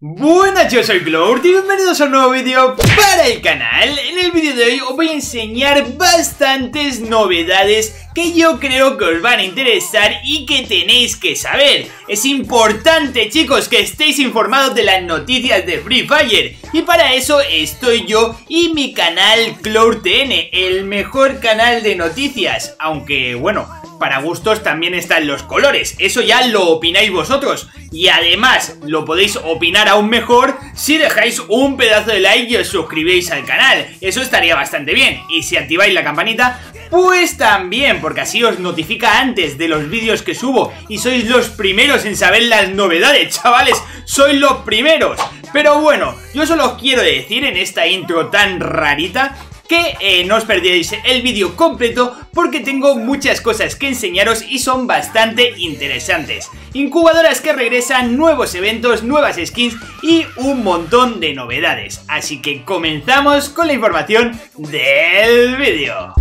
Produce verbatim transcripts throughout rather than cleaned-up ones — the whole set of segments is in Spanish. Buenas, yo soy Clourth y bienvenidos a un nuevo vídeo para el canal. En el vídeo de hoy os voy a enseñar bastantes novedades que yo creo que os van a interesar y que tenéis que saber. Es importante, chicos, que estéis informados de las noticias de Free Fire, y para eso estoy yo y mi canal Clourth T N, el mejor canal de noticias, aunque bueno, para gustos también están los colores, eso ya lo opináis vosotros. Y además lo podéis opinar aún mejor si dejáis un pedazo de like y os suscribéis al canal, eso estaría bastante bien. Y si activáis la campanita, pues también, porque así os notifica antes de los vídeos que subo y sois los primeros en saber las novedades, chavales, sois los primeros. Pero bueno, yo solo os quiero decir en esta intro tan rarita que eh, no os perdáis el vídeo completo porque tengo muchas cosas que enseñaros y son bastante interesantes. Incubadoras que regresan, nuevos eventos, nuevas skins y un montón de novedades. Así que comenzamos con la información del vídeo.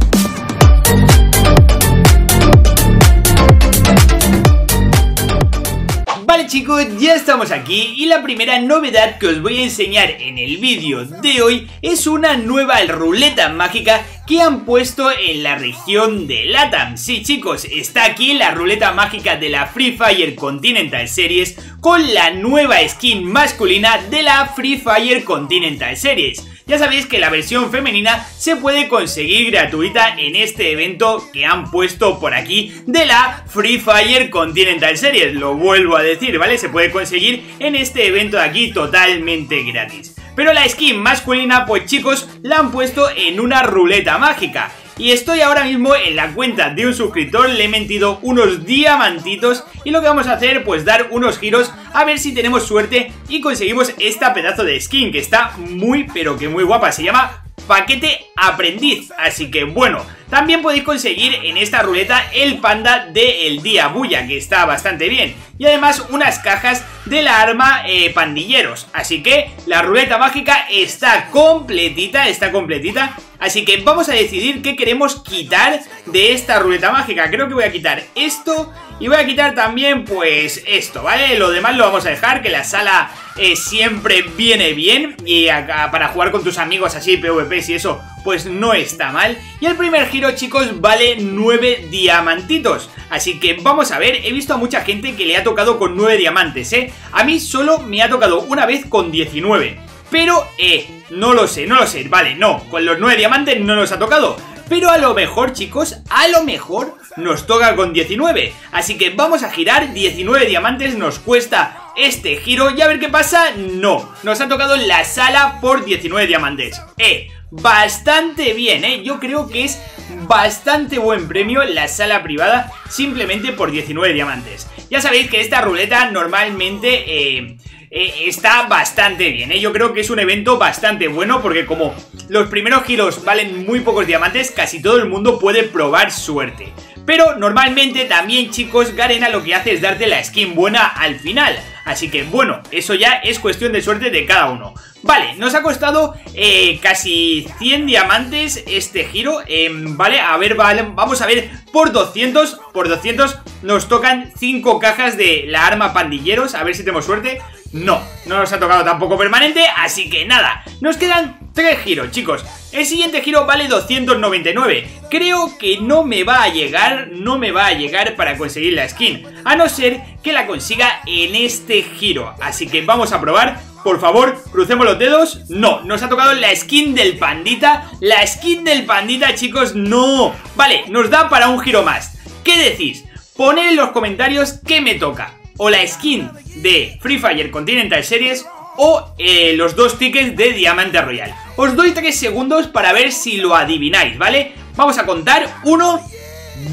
Vale, chicos, ya estamos aquí y la primera novedad que os voy a enseñar en el vídeo de hoy es una nueva ruleta mágica que han puesto en la región de LATAM. Sí, chicos, está aquí la ruleta mágica de la Free Fire Continental Series con la nueva skin masculina de la Free Fire Continental Series. Ya sabéis que la versión femenina se puede conseguir gratuita en este evento que han puesto por aquí de la Free Fire Continental Series, lo vuelvo a decir, ¿vale? Se puede conseguir en este evento de aquí totalmente gratis. Pero la skin masculina, pues chicos, la han puesto en una ruleta mágica. Y estoy ahora mismo en la cuenta de un suscriptor, le he metido unos diamantitos y lo que vamos a hacer, pues dar unos giros a ver si tenemos suerte y conseguimos esta pedazo de skin que está muy pero que muy guapa, se llama Paquete Aprendiz. Así que bueno, también podéis conseguir en esta ruleta el panda del día bulla, que está bastante bien, y además unas cajas de la arma eh, pandilleros. Así que la ruleta mágica está completita, está completita. Así que vamos a decidir qué queremos quitar de esta ruleta mágica. Creo que voy a quitar esto y voy a quitar también pues esto, ¿vale? Lo demás lo vamos a dejar, que la sala eh, siempre viene bien y acá para jugar con tus amigos así, PvP y eso, pues no está mal. Y el primer giro, chicos, vale nueve diamantitos. Así que vamos a ver, he visto a mucha gente que le ha tocado con nueve diamantes, ¿eh? A mí solo me ha tocado una vez con diecinueve. Pero, eh, no lo sé, no lo sé, vale, no, con los nueve diamantes no nos ha tocado. Pero a lo mejor, chicos, a lo mejor nos toca con diecinueve. Así que vamos a girar, diecinueve diamantes nos cuesta este giro y a ver qué pasa. No, nos ha tocado la sala por diecinueve diamantes. Eh, bastante bien, eh, yo creo que es bastante buen premio la sala privada simplemente por diecinueve diamantes. Ya sabéis que esta ruleta normalmente... Eh, Eh, está bastante bien, ¿eh? Yo creo que es un evento bastante bueno porque como los primeros giros valen muy pocos diamantes, casi todo el mundo puede probar suerte. Pero normalmente también, chicos, Garena lo que hace es darte la skin buena al final. Así que bueno, eso ya es cuestión de suerte de cada uno. Vale, nos ha costado eh, casi cien diamantes este giro, eh, vale, a ver, vale, vamos a ver, por doscientos, por doscientos nos tocan cinco cajas de la arma pandilleros, a ver si tenemos suerte. No, no nos ha tocado tampoco permanente, así que nada, nos quedan tres giros, chicos. El siguiente giro vale doscientos noventa y nueve, creo que no me va a llegar, no me va a llegar para conseguir la skin, a no ser que la consiga en este giro, así que vamos a probar. Por favor, crucemos los dedos. No, nos ha tocado la skin del pandita. La skin del pandita, chicos, no. Vale, nos da para un giro más. ¿Qué decís? Poned en los comentarios qué me toca. O la skin de Free Fire Continental Series o eh, los dos tickets de Diamante Royal. Os doy tres segundos para ver si lo adivináis, ¿vale? Vamos a contar uno,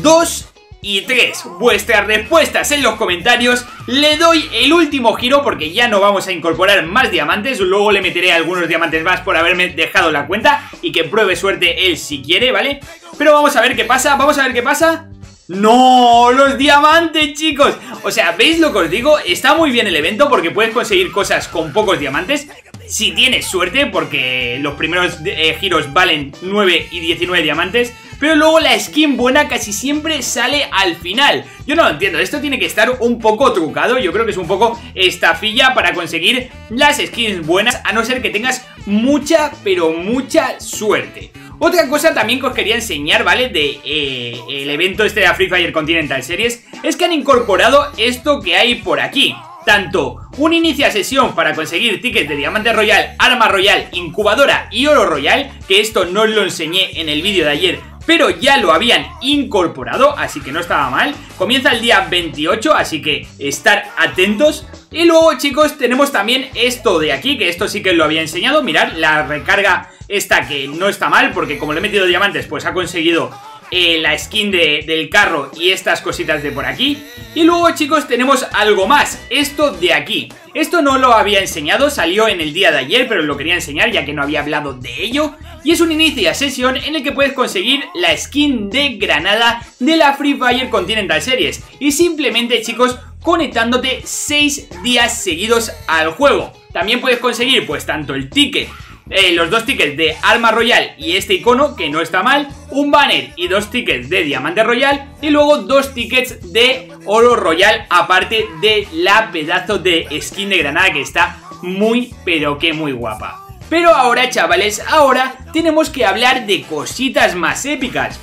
dos y tres. Vuestras respuestas en los comentarios. Le doy el último giro porque ya no vamos a incorporar más diamantes. Luego le meteré algunos diamantes más por haberme dejado la cuenta y que pruebe suerte él si quiere, ¿vale? Pero vamos a ver qué pasa, vamos a ver qué pasa. ¡No! ¡Los diamantes, chicos! O sea, ¿veis lo que os digo? Está muy bien el evento porque puedes conseguir cosas con pocos diamantes si tienes suerte, porque los primeros eh, giros valen nueve y diecinueve diamantes. pero luego la skin buena casi siempre sale al final. Yo no lo entiendo, esto tiene que estar un poco trucado, yo creo que es un poco estafilla para conseguir las skins buenas, a no ser que tengas mucha, pero mucha suerte. Otra cosa también que os quería enseñar, ¿vale? De eh, el evento este de la Free Fire Continental Series, es que han incorporado esto que hay por aquí. Tanto un inicia sesión para conseguir tickets de diamante royal, arma royal, incubadora y oro royal, que esto no os lo enseñé en el vídeo de ayer, pero ya lo habían incorporado, así que no estaba mal. Comienza el día veintiocho, así que estar atentos. Y luego, chicos, tenemos también esto de aquí, que esto sí que os lo había enseñado. Mirad, la recarga esta que no está mal, porque como le he metido diamantes, pues ha conseguido eh, la skin de, del carro y estas cositas de por aquí. Y luego, chicos, tenemos algo más, esto de aquí. Esto no lo había enseñado, salió en el día de ayer, pero os lo quería enseñar ya que no había hablado de ello. Y es un inicio a sesión en el que puedes conseguir la skin de Granada de la Free Fire Continental Series. Y simplemente, chicos, conectándote seis días seguidos al juego. También puedes conseguir, pues, tanto el ticket, eh, los dos tickets de Arma Royal y este icono, que no está mal, un banner y dos tickets de Diamante Royal, y luego dos tickets de Oro Royal, aparte de la pedazo de skin de Granada que está muy, pero que muy guapa. Pero ahora, chavales, ahora tenemos que hablar de cositas más épicas.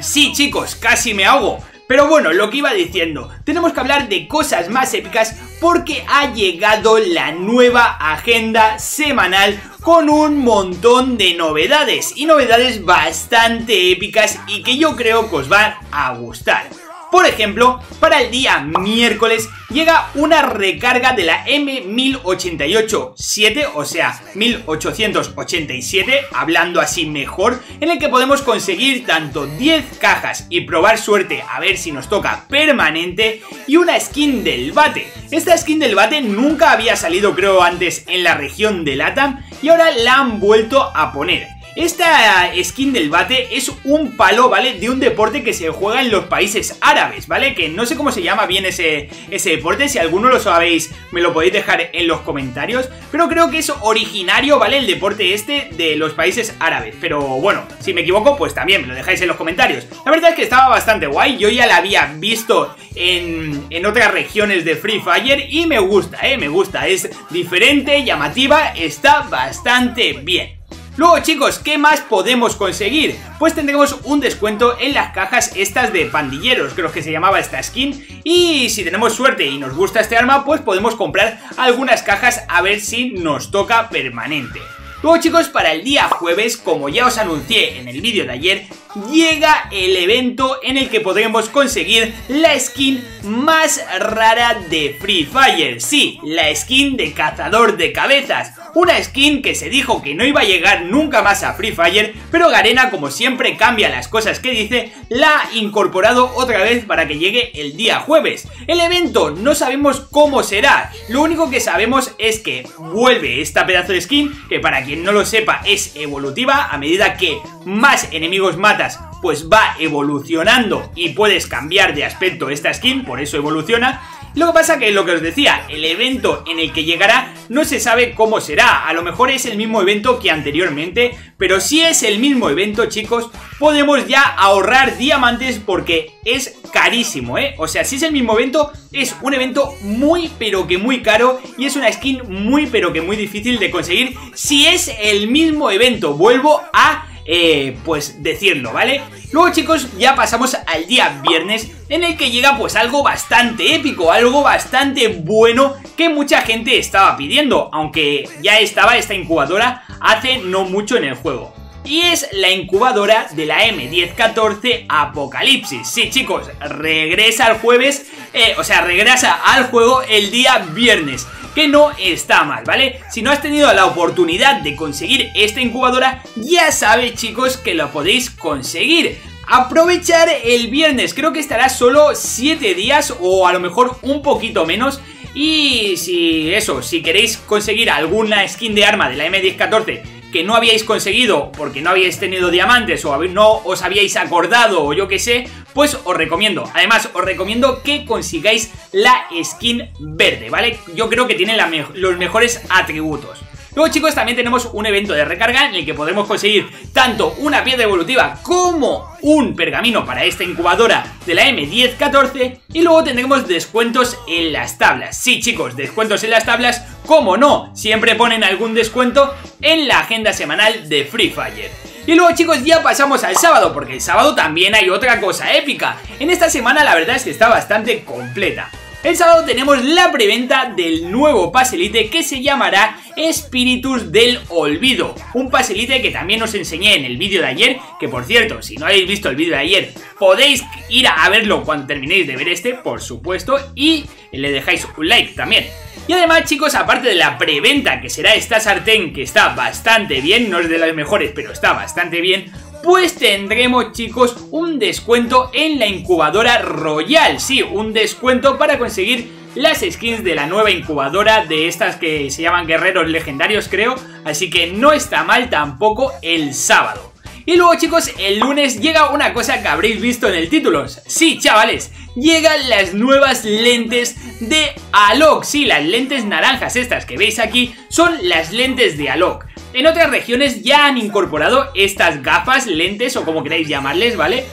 Sí, chicos, casi me ahogo. Pero bueno, lo que iba diciendo, tenemos que hablar de cosas más épicas porque ha llegado la nueva agenda semanal con un montón de novedades. Y novedades bastante épicas y que yo creo que os van a gustar. Por ejemplo, para el día miércoles llega una recarga de la M mil ochocientos ochenta y siete, o sea, mil ochocientos ochenta y siete, hablando así mejor, en el que podemos conseguir tanto diez cajas y probar suerte a ver si nos toca permanente, y una skin del bate. Esta skin del bate nunca había salido, creo, antes en la región de LATAM y ahora la han vuelto a poner. Esta skin del bate es un palo, ¿vale? De un deporte que se juega en los países árabes, ¿vale? Que no sé cómo se llama bien ese, ese deporte. Si alguno lo sabéis, me lo podéis dejar en los comentarios. Pero creo que es originario, ¿vale? El deporte este de los países árabes. Pero bueno, si me equivoco, pues también me lo dejáis en los comentarios. La verdad es que estaba bastante guay. Yo ya la había visto en, en otras regiones de Free Fire y me gusta, ¿eh? Me gusta. Es diferente, llamativa, está bastante bien. Luego, chicos, ¿qué más podemos conseguir? Pues tendremos un descuento en las cajas estas de pandilleros, creo que se llamaba esta skin. Y si tenemos suerte y nos gusta este arma, pues podemos comprar algunas cajas a ver si nos toca permanente. Luego, chicos, para el día jueves, como ya os anuncié en el vídeo de ayer, llega el evento en el que podremos conseguir la skin más rara de Free Fire. Sí, la skin de cazador de cabezas. Una skin que se dijo que no iba a llegar nunca más a Free Fire, pero Garena, como siempre cambia las cosas que dice, la ha incorporado otra vez para que llegue el día jueves. El evento no sabemos cómo será, lo único que sabemos es que vuelve esta pedazo de skin, que para quien no lo sepa es evolutiva. A medida que más enemigos matas, pues va evolucionando y puedes cambiar de aspecto esta skin, por eso evoluciona. Lo que pasa que lo que os decía, el evento en el que llegará no se sabe cómo será. A lo mejor es el mismo evento que anteriormente, pero si es el mismo evento, chicos, podemos ya ahorrar diamantes porque es carísimo, ¿eh? O sea, si es el mismo evento, es un evento muy pero que muy caro y es una skin muy pero que muy difícil de conseguir. Si es el mismo evento, vuelvo a... Eh, pues decirlo, ¿vale? Luego, chicos, ya pasamos al día viernes, en el que llega pues algo bastante épico, algo bastante bueno que mucha gente estaba pidiendo, aunque ya estaba esta incubadora hace no mucho en el juego. Y es la incubadora de la M diez catorce Apocalipsis. Sí, chicos, regresa al jueves, eh, o sea, regresa al juego el día viernes, que no está mal, ¿vale? Si no has tenido la oportunidad de conseguir esta incubadora, ya sabes, chicos, que lo podéis conseguir. Aprovechar el viernes, creo que estará solo siete días o a lo mejor un poquito menos. Y si eso, si queréis conseguir alguna skin de arma de la M diez catorce que no habíais conseguido porque no habíais tenido diamantes o no os habíais acordado o yo que sé, pues os recomiendo. Además, os recomiendo que consigáis la skin verde, ¿vale? Yo creo que tiene la me- los mejores atributos. Luego, chicos, también tenemos un evento de recarga en el que podremos conseguir tanto una piedra evolutiva como un pergamino para esta incubadora de la M diez catorce. Y luego tendremos descuentos en las tablas. Sí, chicos, descuentos en las tablas, como no, siempre ponen algún descuento en la agenda semanal de Free Fire. Y luego, chicos, ya pasamos al sábado, porque el sábado también hay otra cosa épica. En esta semana la verdad es que está bastante completa. El sábado tenemos la preventa del nuevo pase elite que se llamará Espíritus del Olvido. Un pase elite que también os enseñé en el vídeo de ayer, que por cierto, si no habéis visto el vídeo de ayer, podéis ir a verlo cuando terminéis de ver este, por supuesto, y le dejáis un like también. Y además, chicos, aparte de la preventa, que será esta sartén que está bastante bien, no es de las mejores, pero está bastante bien, pues tendremos, chicos, un descuento en la incubadora Royal. Sí, un descuento para conseguir las skins de la nueva incubadora, de estas que se llaman Guerreros Legendarios, creo. Así que no está mal tampoco el sábado. Y luego, chicos, el lunes llega una cosa que habréis visto en el título. Sí, chavales, llegan las nuevas lentes de Alok. Sí, las lentes naranjas estas que veis aquí son las lentes de Alok. En otras regiones ya han incorporado estas gafas, lentes o como queráis llamarles, ¿vale?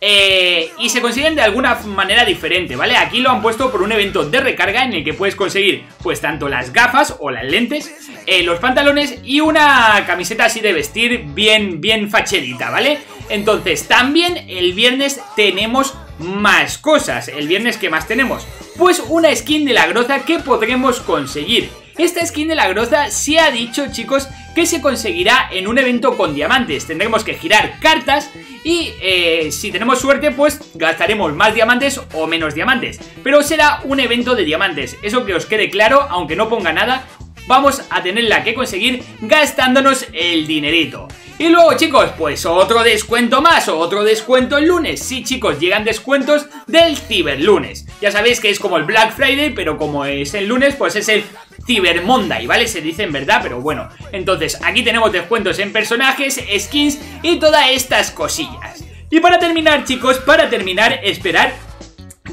Eh, y se consiguen de alguna manera diferente, ¿vale? Aquí lo han puesto por un evento de recarga en el que puedes conseguir pues tanto las gafas o las lentes, eh, los pantalones y una camiseta así de vestir bien, bien facherita, ¿vale? Entonces también el viernes tenemos más cosas. El viernes, ¿qué más tenemos? Pues una skin de la Groza que podremos conseguir. Esta skin de la Groza se ha dicho, chicos, que se conseguirá en un evento con diamantes. Tendremos que girar cartas y eh, si tenemos suerte pues gastaremos más diamantes o menos diamantes, pero será un evento de diamantes, eso que os quede claro. Aunque no ponga nada, vamos a tenerla que conseguir gastándonos el dinerito. Y luego, chicos, pues otro descuento más, otro descuento el lunes. Sí, chicos, llegan descuentos del ciberlunes. Ya sabéis que es como el Black Friday, pero como es el lunes, pues es el Cyber Monday, ¿vale? Se dice en verdad, pero bueno. Entonces, aquí tenemos descuentos en personajes, skins y todas estas cosillas. Y para terminar, chicos, para terminar, esperar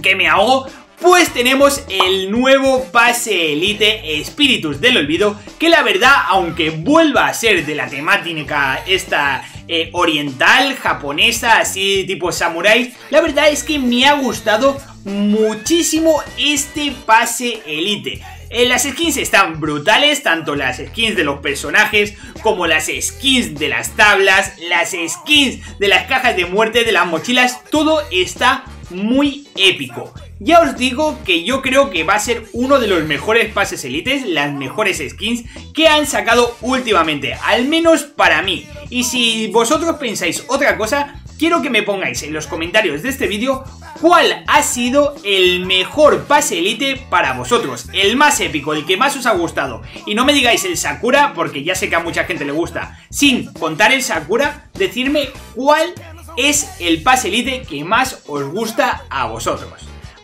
que me ahogo, pues tenemos el nuevo pase elite Espíritus del Olvido, que la verdad, aunque vuelva a ser de la temática esta eh, oriental, japonesa, así tipo samuráis, la verdad es que me ha gustado muchísimo este pase elite. Eh, las skins están brutales, tanto las skins de los personajes como las skins de las tablas, las skins de las cajas de muerte, de las mochilas, todo está muy épico. Ya os digo que yo creo que va a ser uno de los mejores pases elites, las mejores skins que han sacado últimamente, al menos para mí. Y si vosotros pensáis otra cosa, quiero que me pongáis en los comentarios de este vídeo cuál ha sido el mejor pase elite para vosotros, el más épico, el que más os ha gustado. Y no me digáis el Sakura, porque ya sé que a mucha gente le gusta. Sin contar el Sakura, decidme cuál es el pase elite que más os gusta a vosotros.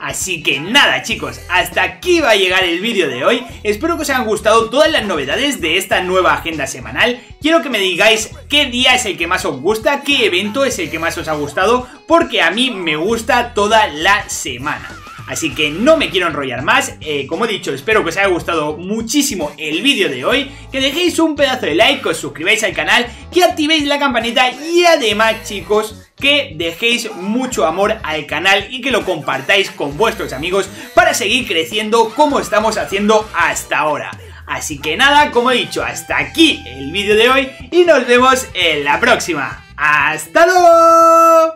Así que nada, chicos, hasta aquí va a llegar el vídeo de hoy. Espero que os hayan gustado todas las novedades de esta nueva agenda semanal. Quiero que me digáis qué día es el que más os gusta, qué evento es el que más os ha gustado, porque a mí me gusta toda la semana. Así que no me quiero enrollar más, eh, como he dicho, espero que os haya gustado muchísimo el vídeo de hoy, que dejéis un pedazo de like, que os suscribáis al canal, que activéis la campanita y además, chicos, que dejéis mucho amor al canal y que lo compartáis con vuestros amigos para seguir creciendo como estamos haciendo hasta ahora. Así que nada, como he dicho, hasta aquí el vídeo de hoy y nos vemos en la próxima. ¡Hasta luego!